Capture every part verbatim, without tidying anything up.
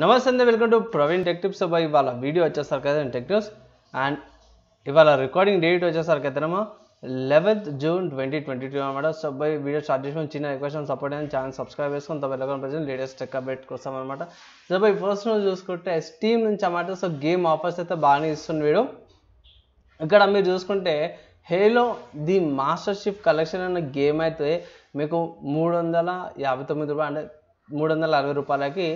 నమస్తే అండి, welcome to Praveen tech tips. బాయ్ ఇవాళ వీడియో వచ్చేసరికి అయితే టెక్ టిప్స్ అండ్ ఇవాళ రికార్డింగ్ డేట్ వచ్చేసరికి అయితేనేమో eleventh June twenty twenty two అనమాట. సో బాయ్ వీడియో స్టార్ట్ చేసిన చిన్న రిక్వెస్ట్, సపోర్ట్ అయిన ఛానల్ సబ్స్క్రైబ్ చేసుకుని తప్పకుండా లేటెస్ట్ టెక్ అప్డేట్ కోసం అనమాట. సో బాయ్ ఫస్ట్ రోజు చూసుకుంటే స్టీమ్ నుంచి అన్నమాట. సో గేమ్ ఆఫర్స్ అయితే బాగానే ఇస్తుంది వీడు. ఇక్కడ మీరు చూసుకుంటే హేలో ది మాస్టర్షిప్ కలెక్షన్ అన్న గేమ్ అయితే మీకు మూడు వందల యాభై తొమ్మిది రూపాయలు అంటే మూడు వందల అరవై రూపాయలకి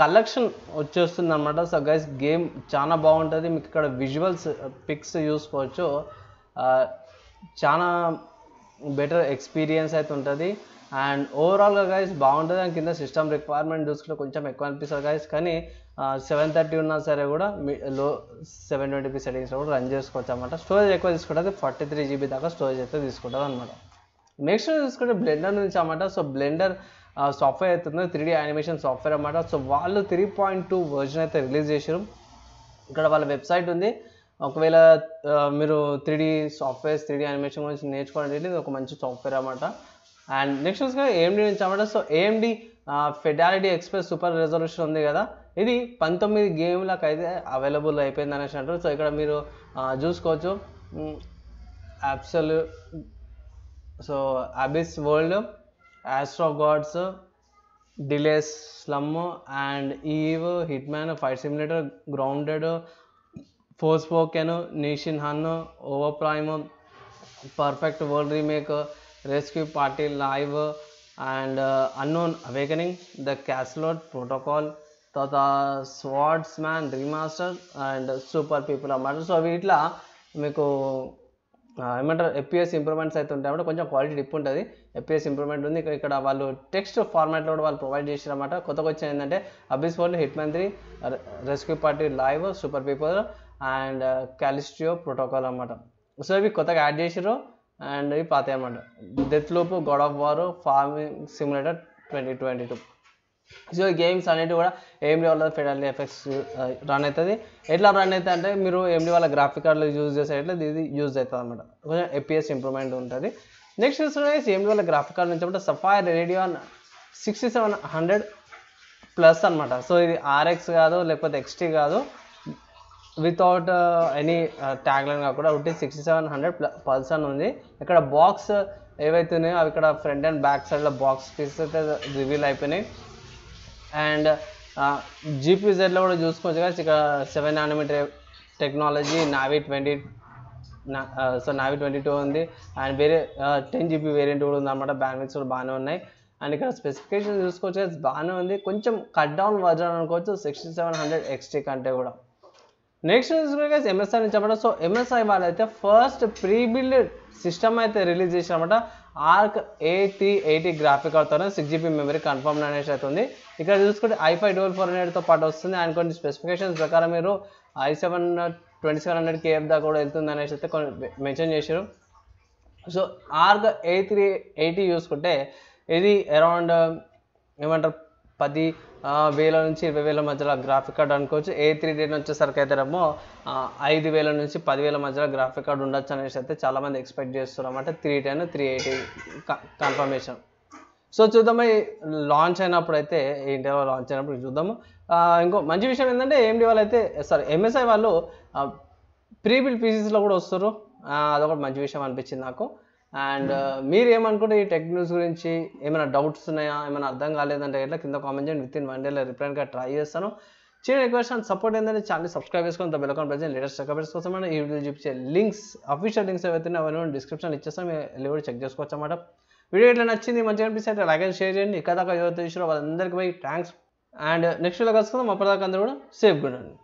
కలెక్షన్ వచ్చేస్తుంది అనమాట. సో గైస్ గేమ్ చాలా బాగుంటుంది, మీకు ఇక్కడ విజువల్స్ పిక్స్ చూసుకోవచ్చు, చాలా బెటర్ ఎక్స్పీరియన్స్ అయితే ఉంటుంది. అండ్ ఓవరాల్గా గైస్ బాగుంటుంది. దాని కింద సిస్టమ్ రిక్వైర్మెంట్ చూసుకుంటే కొంచెం ఎక్కువ అనిపిస్తుంది గైస్, కానీ సెవెన్ థర్టీ ఉన్నా సరే కూడా మీ లో సెవెన్ ట్వంటీ పీ సెటింగ్స్లో కూడా రన్ చేసుకోవచ్చు అనమాట. స్టోరేజ్ ఎక్కువ తీసుకుంటుంది, ఫార్టీ త్రీ జీబీ దాకా స్టోరేజ్ అయితే తీసుకుంటుంది అనమాట. నెక్స్ట్ చూసుకుంటే బ్లెండర్ నుంచి అనమాట. సో బ్లెండర్ సాఫ్ట్వేర్ అవుతుంది, త్రీ డీ యానిమేషన్ సాఫ్ట్వేర్ అనమాట. సో వాళ్ళు త్రీ పాయింట్ టూ వర్జన్ అయితే రిలీజ్ చేశారు. ఇక్కడ వాళ్ళ వెబ్సైట్ ఉంది, ఒకవేళ మీరు three D softwares three D animation గురించి నేర్చుకోవడానికి ఇది ఒక మంచి సాఫ్ట్వేర్ అనమాట. అండ్ నెక్స్ట్ చూసుకుంటే ఏఎండి నుంచి అనమాట. So AMD Fidelity Express Super resolution ఉంది కదా, ఇది పంతొమ్మిది గేమ్లకు అయితే అవైలబుల్ అయిపోయింది అనేసి అంటారు. సో ఇక్కడ మీరు చూసుకోవచ్చు absolute, so abyss world, astro God's, delays, slum and eve, hit man, fight simulator, grounded, force పోకెన్, నీషిన్ హన్, over prime, perfect world remake, rescue party live and unknown awakening, the క్యాస్లోట్ protocol, తర్వాత swords man remaster and super people అన్నమాట. So అవి ఇట్లా మీకు ఏమంటారు FPS improvements అయితే ఉంటాయి అన్నమాట. కొంచెం క్వాలిటీ డిప్ ఉంటుంది, ఎఫ్పిఎస్ ఇంప్రూవ్మెంట్ ఉంది. ఇక్కడ వాళ్ళు టెక్స్ట్ ఫార్మాట్లో కూడా వాళ్ళు ప్రొవైడ్ చేశారు అన్నమాట. కొత్తగా వచ్చిన ఏంటంటే abyss world, Hitman three, rescue party live, super people and Callisto protocol అన్నమాట. సో ఇవి కొత్తగా యాడ్ చేశారు అండ్ ఇవి పాత అనమాట. Death loop, God of war, farming simulator twenty twenty two. So ఈ గేమ్స్ అనేవి కూడా ఏఎండి వాళ్ళ ఫిడాలిటీ ఎఫెక్ట్స్ రన్ అవుతుంది. ఎట్లా రన్ అవుతుంది అంటే మీరు ఏఎండి వాళ్ళ గ్రాఫిక్ కార్డులో యూజ్ చేసేట్లా ఇది యూజ్ అవుతుంది అనమాట. కొంచెం ఎఫ్పిఎస్ ఇంప్రూవ్మెంట్ ఉంటుంది. నెక్స్ట్ చూసుకుంటే ఏఎండి వాళ్ళ గ్రాఫిక్ కార్డు నుంచి అంటే Sapphire Radeon sixty seven hundred plus అనమాట. సో ఇది ఆర్ఎక్స్ కాదు లేకపోతే ఎక్స్టీ కాదు, వితౌట్ ఎనీ ట్యాగ్ లైన్ కాకుండా ఒకటి సిక్స్టీ సెవెన్ హండ్రెడ్ పల్సన్ ఉంది. ఇక్కడ బాక్స్ ఏవైతే ఉన్నాయో అవి ఇక్కడ ఫ్రంట్ అండ్ బ్యాక్ సైడ్లో బాక్స్ పీస్ అయితే రివీల్ అయిపోయినాయి. అండ్ జీపీజెడ్లో కూడా చూసుకోవచ్చు కదా, ఇక్కడ seven nanometer technology, Navi twenty so Navi twenty two ఉంది అండ్ వేరే టెన్ జీబీ వేరియంట్ కూడా ఉందన్నమాట. బ్యాండ్విడ్త్స్ కూడా బాగానే ఉన్నాయి. అండ్ ఇక్కడ స్పెసిఫికేషన్ చూసుకోవచ్చు బాగానే ఉంది, కొంచెం కట్ డౌన్ వర్జన్ అనుకోవచ్చు సిక్స్టీ సెవెన్ హండ్రెడ్ ఎక్స్టీ కంటే కూడా. నెక్స్ట్ చూసుకుంటే ఎంఎస్ఐ నుంచి అనమాట. సో ఎంఎస్ఐ వాళ్ళైతే ఫస్ట్ ప్రీ బిల్డ్ సిస్టమ్ అయితే రిలీజ్ చేసిన అనమాట. Arc A three eighty graphic అవుతారు, సిక్స్ జీబీ మెమరీ కన్ఫర్మ్ అనేసి అవుతుంది. ఇక్కడ చూసుకుంటే ఐ ఫైవ్ డబల్ ఫోర్ హండ్రెడ్తో పాటు వస్తుంది అండ్ కొన్ని స్పెసిఫికేషన్స్ ప్రకారం మీరు I seven twenty seven hundred KF దాకా కూడా వెళ్తుంది అనేసి అయితే కొన్ని మెన్షన్ చేశారు. So Arc A three eighty చూసుకుంటే ఇది అరౌండ్ ఏమంటారు పది వేల నుంచి ఇరవై వేల మధ్యలో గ్రాఫిక్ కార్డ్ అనుకోవచ్చు. ఏ త్రీ డేట్ వచ్చేసరికి అయితేనేమో ఐదు వేల నుంచి పదివేల మధ్యలో గ్రాఫిక్ కార్డ్ ఉండొచ్చు అనేసి అయితే చాలామంది ఎక్స్పెక్ట్ చేస్తున్నారు అన్నమాట. Three ten three eighty confirmation. So చూద్దాము లాంచ్ అయినప్పుడు అయితే ఏంటో లాంచ్ అయినప్పుడు చూద్దాము. ఇంకో మంచి విషయం ఏంటంటే ఏఎండి వాళ్ళు అయితే సారీ ఎంఎస్ఐ వాళ్ళు ప్రీ బిల్డ్ పీసెస్లో కూడా వస్తారు, అదొకటి మంచి విషయం అనిపించింది నాకు. అండ్ మీరు ఏమనుకుంటే ఈ టెక్ న్యూస్ గురించి ఏమైనా డౌట్స్ ఉన్నాయా, ఏమైనా అర్థం కాలేదంటే ఎట్లా కింద కామెంట్ చేయండి. విత్ ఇన్ వన్ డేలో రిప్లైగా ట్రై చేస్తాను. చిన్న రిక్వెస్ట్ అండ్ సపోర్ట్ ఏంటంటే ఛానల్ సబ్స్క్రైబ్ చేసుకుని బెల్ ఐకాన్ ప్రెస్ చేయండి. లేటెస్ట్ అప్డేట్స్ కోసం ఈ వీడియో చూపించే లింక్స్ అఫీషియల్ లింక్స్ ఏవైతే అవన్నీ డిస్క్రిప్షన్ ఇచ్చేస్తాను, మీరు వెళ్ళి కూడా చెక్ చేసుకోవచ్చు అన్నమాట. వీడియో ఎట్లా నచ్చింది మంచిగా అనిపిస్తే అయితే లైక్ అండ్ షేర్ చేయండి. ఇక్కడ దాకా యువత వాళ్ళందరికీ పోయి థ్యాంక్స్. అండ్ నెక్స్ట్ వీడియో కలుసుకుందాం, అప్పటిదాకా అందరూ కూడా సేఫ్గా ఉండండి.